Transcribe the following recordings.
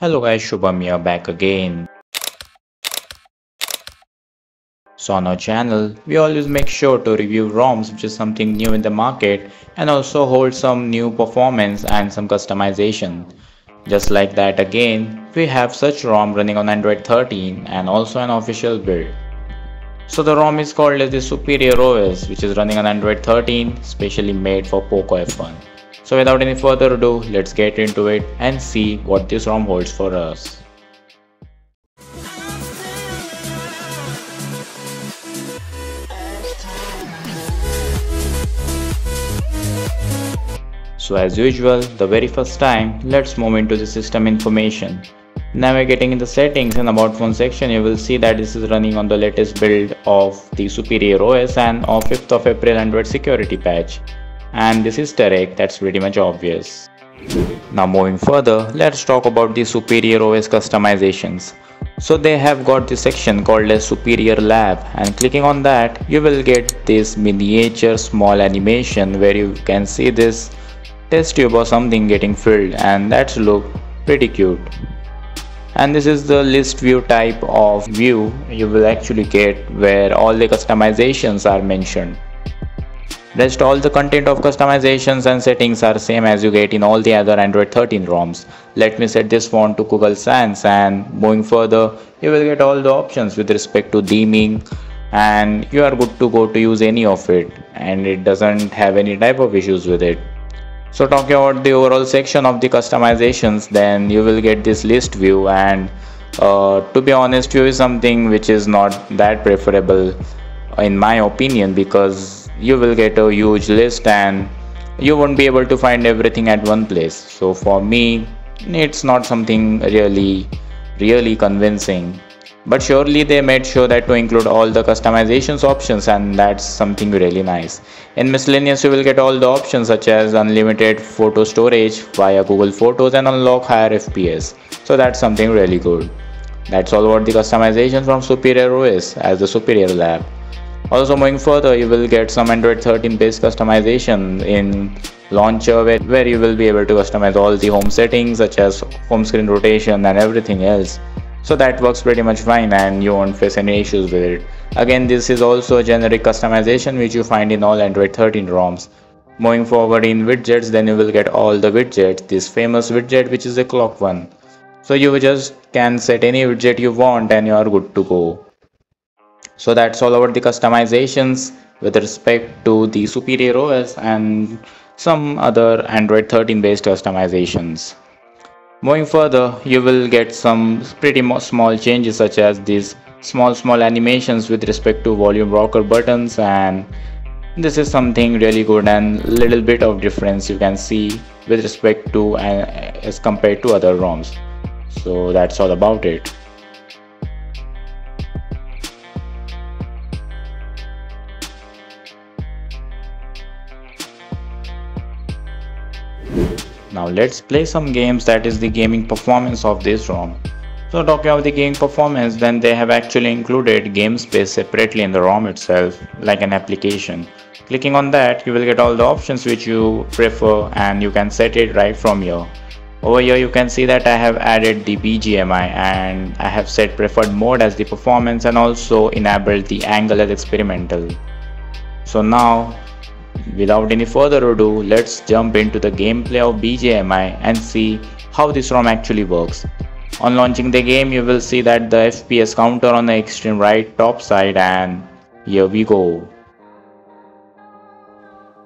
Hello guys, Shubham here back again. So on our channel, we always make sure to review ROMs which is something new in the market and also hold some new performance and some customization. Just like that again, we have such ROM running on Android 13 and also an official build. So the ROM is called as the Superior OS which is running on Android 13 specially made for POCO F1. So without any further ado, let's get into it and see what this ROM holds for us. So as usual, the very first time, let's move into the system information. Navigating in the settings and about phone section, you will see that this is running on the latest build of the Superior OS and of 5th of April Android security patch. And this is Easter egg, that's pretty much obvious. Now moving further, let's talk about the Superior OS customizations. So they have got this section called as Superior Lab, and clicking on that, you will get this miniature small animation where you can see this test tube or something getting filled, and that's look pretty cute. And this is the list view type of view you will actually get where all the customizations are mentioned. Rest all the content of customizations and settings are same as you get in all the other Android 13 ROMs. Let me set this font to Google Sans, and moving further, you will get all the options with respect to theming, and you are good to go to use any of it, and it doesn't have any type of issues with it. So talking about the overall section of the customizations, then you will get this list view, and to be honest, view is something which is not that preferable in my opinion, because you will get a huge list and you won't be able to find everything at one place. So for me, it's not something really convincing, but surely they made sure that to include all the customizations options, and that's something really nice. In miscellaneous, you will get all the options such as unlimited photo storage via Google Photos and unlock higher FPS. So that's something really good. That's all about the customization from Superior OS as the Superior Lab. Also moving further, you will get some Android 13 based customization in launcher where you will be able to customize all the home settings such as home screen rotation and everything else. So that works pretty much fine and you won't face any issues with it. Again, this is also a generic customization which you find in all Android 13 ROMs. Moving forward in widgets, then you will get all the widgets, this famous widget which is a clock one. So you just can set any widget you want and you are good to go. So that's all about the customizations with respect to the Superior OS and some other Android 13 based customizations. Moving further, you will get some pretty small changes such as these small animations with respect to volume rocker buttons, and this is something really good and little bit of difference you can see with respect to as compared to other ROMs. So that's all about it. Now let's play some games, that is the gaming performance of this ROM. So talking about the game performance, then they have actually included game space separately in the ROM itself like an application. Clicking on that, you will get all the options which you prefer and you can set it right from here. Over here you can see that I have added the BGMI and I have set preferred mode as the performance and also enabled the angle as experimental. So now, without any further ado, let's jump into the gameplay of BGMI and see how this ROM actually works. On launching the game, you will see that the FPS counter on the extreme right top side, and here we go.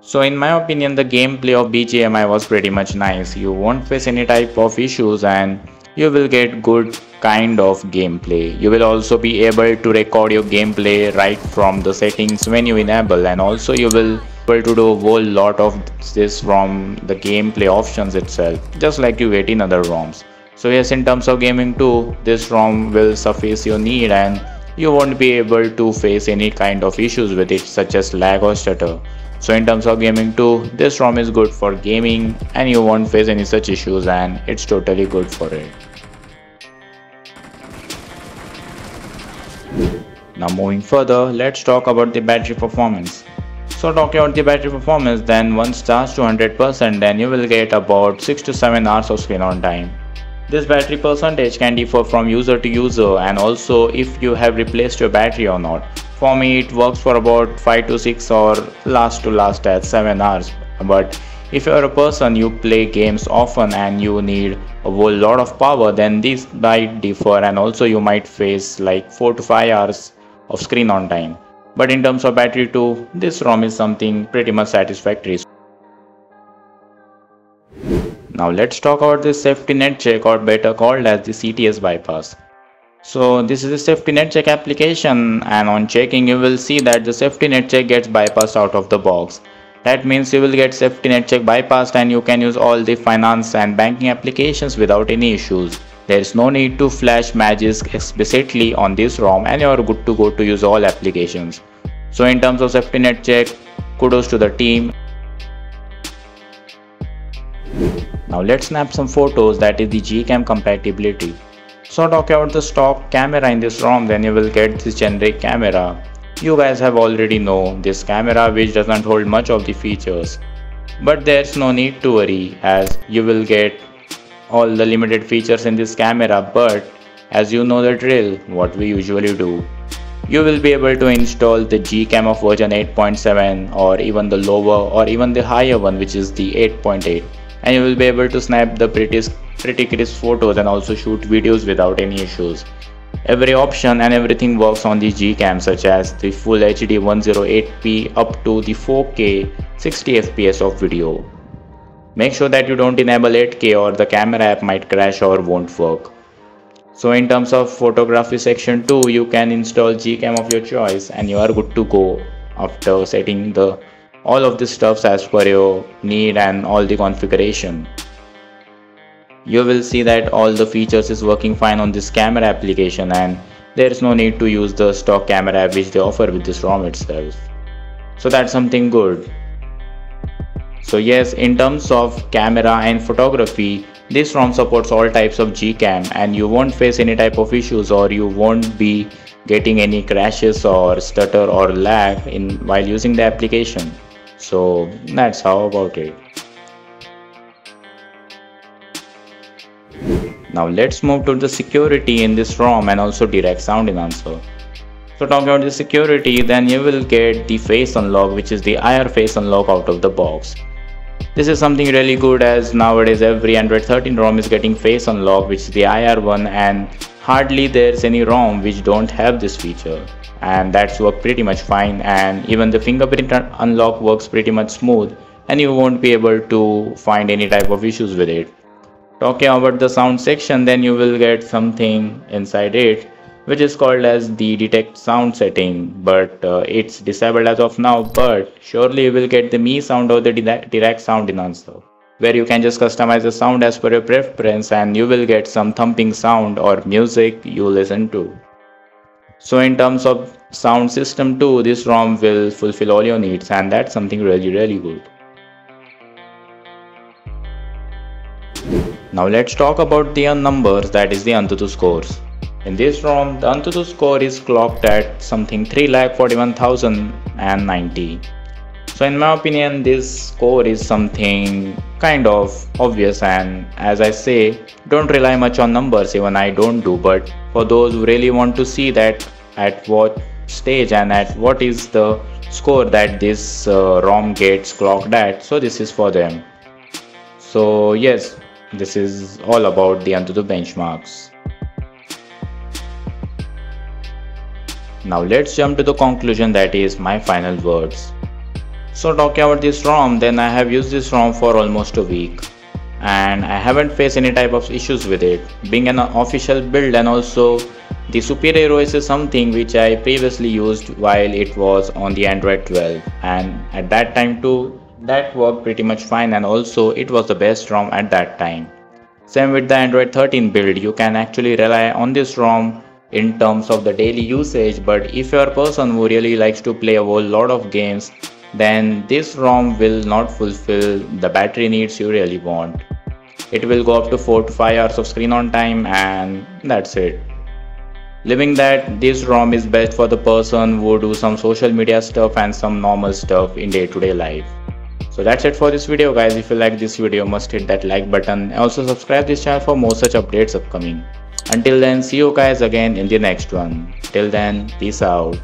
So in my opinion, the gameplay of BGMI was pretty much nice. You won't face any type of issues and you will get good kind of gameplay. You will also be able to record your gameplay right from the settings when you enable, and also you will to do a whole lot of this from the gameplay options itself, just like you get in other ROMs. So yes, in terms of gaming too, this ROM will suffice your need and you won't be able to face any kind of issues with it such as lag or stutter. So in terms of gaming too, this ROM is good for gaming and you won't face any such issues, and it's totally good for it. Now moving further, let's talk about the battery performance. So talking about the battery performance, then once charged to 100%, then you will get about 6 to 7 hours of screen on time. This battery percentage can differ from user to user, and also if you have replaced your battery or not. For me, it works for about 5 to 6 or last to last at 7 hours. But if you are a person you play games often and you need a whole lot of power, then these might differ, and also you might face like 4 to 5 hours of screen on time. But in terms of battery too, this ROM is something pretty much satisfactory. Now let's talk about this safety net check, or better called as the CTS bypass. So this is a safety net check application, and on checking you will see that the safety net check gets bypassed out of the box. That means you will get safety net check bypassed and you can use all the finance and banking applications without any issues. There is no need to flash magic explicitly on this ROM and you are good to go to use all applications. So in terms of safety net check, kudos to the team. Now let's snap some photos, that is the GCam compatibility. So talk about the stock camera in this ROM, then you will get this generic camera. You guys have already know this camera, which doesn't hold much of the features. But there's no need to worry, as you will get all the limited features in this camera, but as you know the drill, what we usually do. You will be able to install the GCam of version 8.7 or even the lower or even the higher one, which is the 8.8. And you will be able to snap the pretty crisp photos and also shoot videos without any issues. Every option and everything works on the GCam, such as the full HD 108p up to the 4K 60fps of video. Make sure that you don't enable 8K or the camera app might crash or won't work. So in terms of photography section too, you can install GCam of your choice and you are good to go after setting the all of this stuff as per your need and all the configuration. You will see that all the features is working fine on this camera application, and there is no need to use the stock camera which they offer with this ROM itself. So that's something good. So yes, in terms of camera and photography, this ROM supports all types of GCam and you won't face any type of issues, or you won't be getting any crashes or stutter or lag while using the application. So that's how about it. Now let's move to the security in this ROM and also Dirac Sound Enhancer. So talking about the security, then you will get the face unlock, which is the IR face unlock out of the box. This is something really good, as nowadays every Android 13 ROM is getting face unlock, which is the IR one, and hardly there's any ROM which don't have this feature, and that's worked pretty much fine. And even the fingerprint unlock works pretty much smooth and you won't be able to find any type of issues with it. Talking about the sound section, then you will get something inside it which is called as the detect sound setting, but it's disabled as of now, but surely you will get the Mi sound or the Dirac Sound Enhancer, where you can just customize the sound as per your preference and you will get some thumping sound or music you listen to. So in terms of sound system too, this ROM will fulfill all your needs, and that's something really good. Now let's talk about the numbers, that is the AnTuTu scores. In this ROM, the AnTuTu score is clocked at something 3,41,090. So in my opinion, this score is something kind of obvious, and as I say, don't rely much on numbers, even I don't do, but for those who really want to see that at what stage and at what is the score that this ROM gets clocked at, so this is for them. So yes, this is all about the AnTuTu benchmarks. Now let's jump to the conclusion, that is my final words. So talking about this ROM, then I have used this ROM for almost a week and I haven't faced any type of issues with it. Being an official build, and also the Superior OS is something which I previously used while it was on the Android 12, and at that time too that worked pretty much fine, and also it was the best ROM at that time. Same with the Android 13 build, you can actually rely on this ROM in terms of the daily usage, but if you are a person who really likes to play a whole lot of games, then this ROM will not fulfill the battery needs you really want. It will go up to 4 to 5 hours of screen on time, and that's it. Leaving that, this ROM is best for the person who do some social media stuff and some normal stuff in day-to-day life. So that's it for this video guys. If you like this video, must hit that like button. Also subscribe this channel for more such updates upcoming. Until then, see you guys again in the next one. Till then, peace out.